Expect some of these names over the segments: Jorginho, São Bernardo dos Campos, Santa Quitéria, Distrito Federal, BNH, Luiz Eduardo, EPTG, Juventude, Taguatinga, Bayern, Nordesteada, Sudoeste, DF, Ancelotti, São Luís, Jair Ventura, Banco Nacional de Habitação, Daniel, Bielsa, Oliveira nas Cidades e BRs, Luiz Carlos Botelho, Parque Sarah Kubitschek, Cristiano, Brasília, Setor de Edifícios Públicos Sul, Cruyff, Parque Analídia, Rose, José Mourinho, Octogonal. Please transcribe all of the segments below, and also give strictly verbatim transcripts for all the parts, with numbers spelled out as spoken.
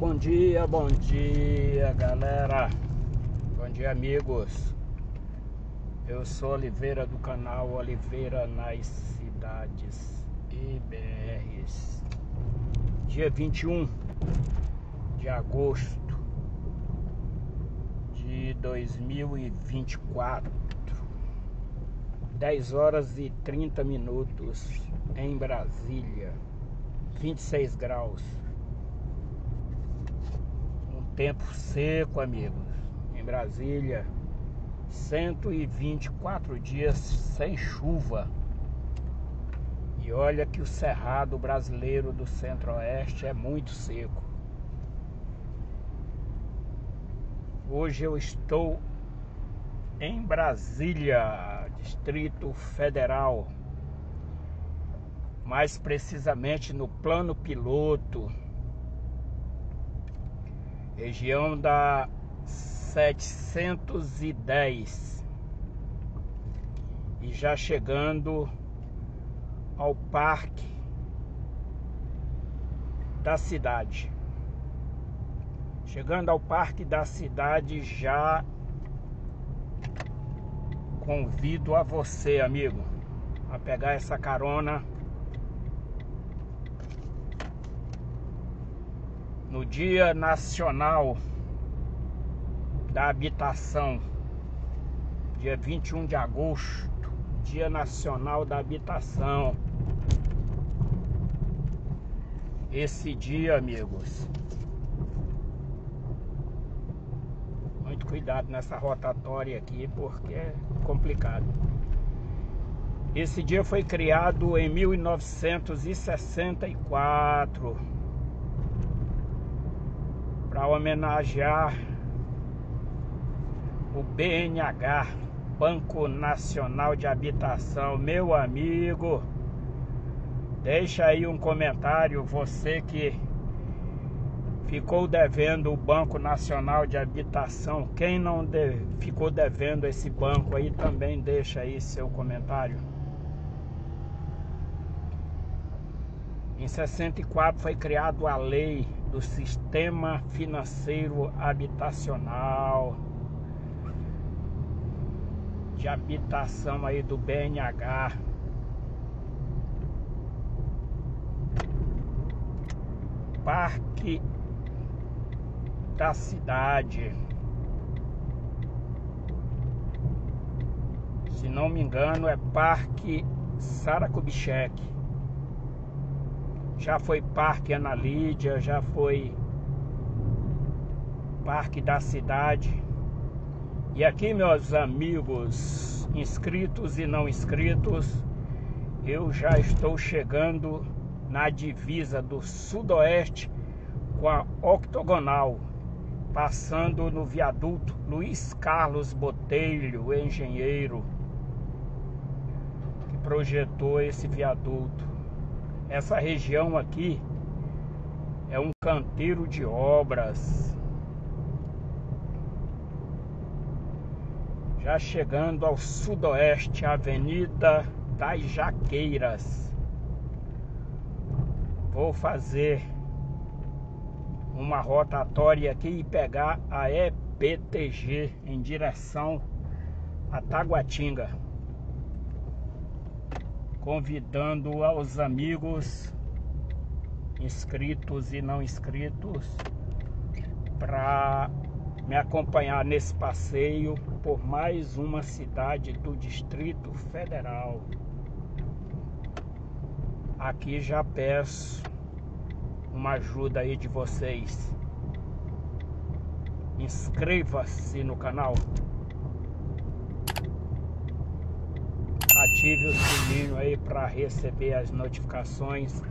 bom dia, bom dia galera, bom dia amigos. Eu sou Oliveira do canal Oliveira nas Cidades e B Rs. Dia vinte e um de agosto de dois mil e vinte e quatro, dez horas e trinta minutos em Brasília, vinte e seis graus. Tempo seco, amigos, em Brasília, cento e vinte e quatro dias sem chuva. E olha que o Cerrado Brasileiro do Centro-Oeste é muito seco. Hoje eu estou em Brasília, Distrito Federal, mais precisamente no plano piloto, região da setecentos e dez, e já chegando ao parque da cidade. Chegando ao parque da cidade, já convido a você, amigo, a pegar essa carona. No Dia Nacional da Habitação, dia vinte e um de agosto, Dia Nacional da Habitação. Esse dia, amigos, muito cuidado nessa rotatória aqui, porque é complicado. Esse dia foi criado em mil novecentos e sessenta e quatro. Para homenagear o B N H, Banco Nacional de Habitação. Meu amigo, deixa aí um comentário, você que ficou devendo o Banco Nacional de Habitação. Quem não de... ficou devendo esse banco aí, também deixa aí seu comentário. Em sessenta e quatro foi criado a lei do sistema financeiro habitacional, de habitação aí do B N H. Parque da Cidade. Se não me engano, é Parque Sarah Kubitschek. Já foi Parque Analídia, já foi Parque da Cidade. E aqui, meus amigos, inscritos e não inscritos, eu já estou chegando na divisa do Sudoeste com a Octogonal, passando no viaduto Luiz Carlos Botelho, engenheiro, que projetou esse viaduto. Essa região aqui é um canteiro de obras. Já chegando ao Sudoeste, Avenida das Jaqueiras. Vou fazer uma rotatória aqui e pegar a E P T G em direção a Taguatinga. Convidando aos amigos, inscritos e não inscritos, para me acompanhar nesse passeio por mais uma cidade do Distrito Federal. Aqui já peço uma ajuda aí de vocês. Inscreva-se no canal. Ative o sininho aí para receber as notificações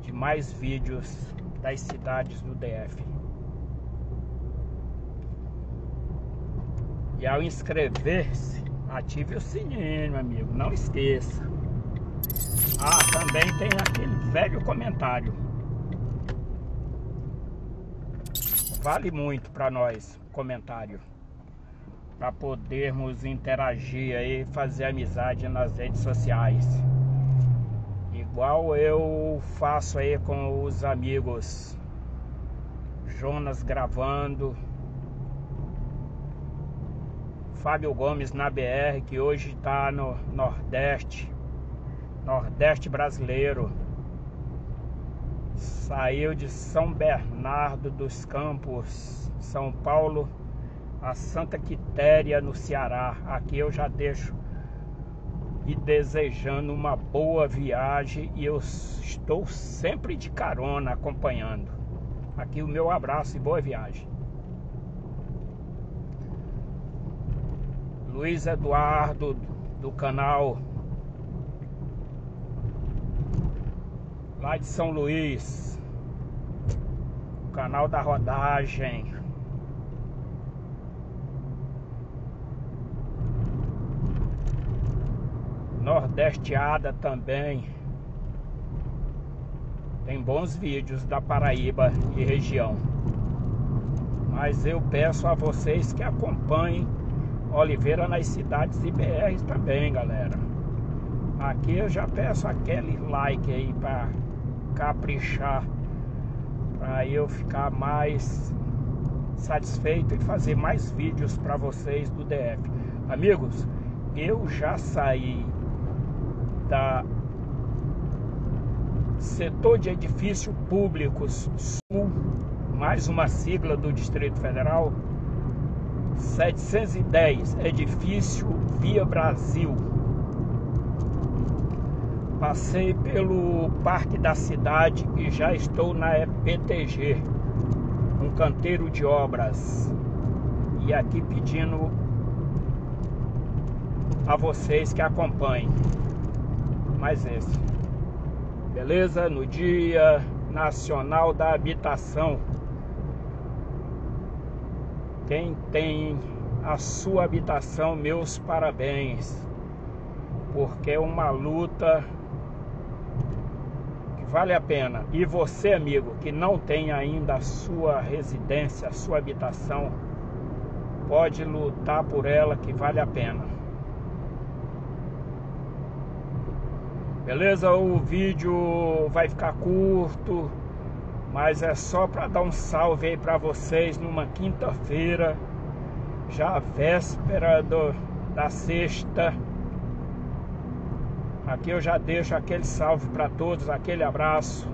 de mais vídeos das cidades do D F. E ao inscrever-se, ative o sininho, amigo, não esqueça. Ah, também tem aquele velho comentário. Vale muito para nós o comentário, para podermos interagir e fazer amizade nas redes sociais, igual eu faço aí com os amigos Jonas gravando, Fábio Gomes na B R, que hoje está no Nordeste, Nordeste Brasileiro. Saiu de São Bernardo dos Campos, São Paulo, a Santa Quitéria, no Ceará. Aqui eu já deixo e desejando uma boa viagem, e eu estou sempre de carona acompanhando. Aqui o meu abraço e boa viagem. Luiz Eduardo, do canal lá de São Luís, o canal da rodagem. Nordesteada também. Tem bons vídeos da Paraíba e região. Mas eu peço a vocês que acompanhem Oliveira nas Cidades e B Rs também, galera. Aqui eu já peço aquele like aí para caprichar, para eu ficar mais satisfeito e fazer mais vídeos para vocês do D F. Amigos, eu já saí da Setor de Edifícios Públicos Sul, mais uma sigla do Distrito Federal, setecentos e dez, Edifício Via Brasil. Passei pelo Parque da Cidade e já estou na E P T G, um canteiro de obras. E aqui pedindo a vocês que acompanhem mais esse. Beleza? No Dia Nacional da Habitação. Quem tem a sua habitação, meus parabéns. Porque é uma luta que vale a pena. E você, amigo, que não tem ainda a sua residência, a sua habitação, pode lutar por ela, que vale a pena. Beleza? O vídeo vai ficar curto, mas é só para dar um salve aí para vocês numa quinta-feira, já véspera do, da sexta. Aqui eu já deixo aquele salve para todos, aquele abraço.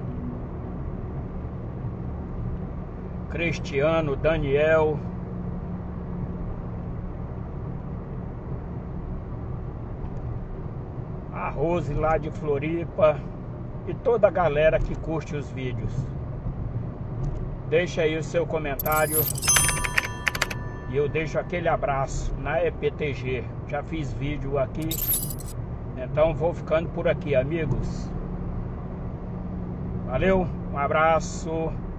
Cristiano, Daniel, a Rose lá de Floripa e toda a galera que curte os vídeos. Deixa aí o seu comentário e eu deixo aquele abraço na E P T G. Já fiz vídeo aqui, então vou ficando por aqui, amigos. Valeu, um abraço.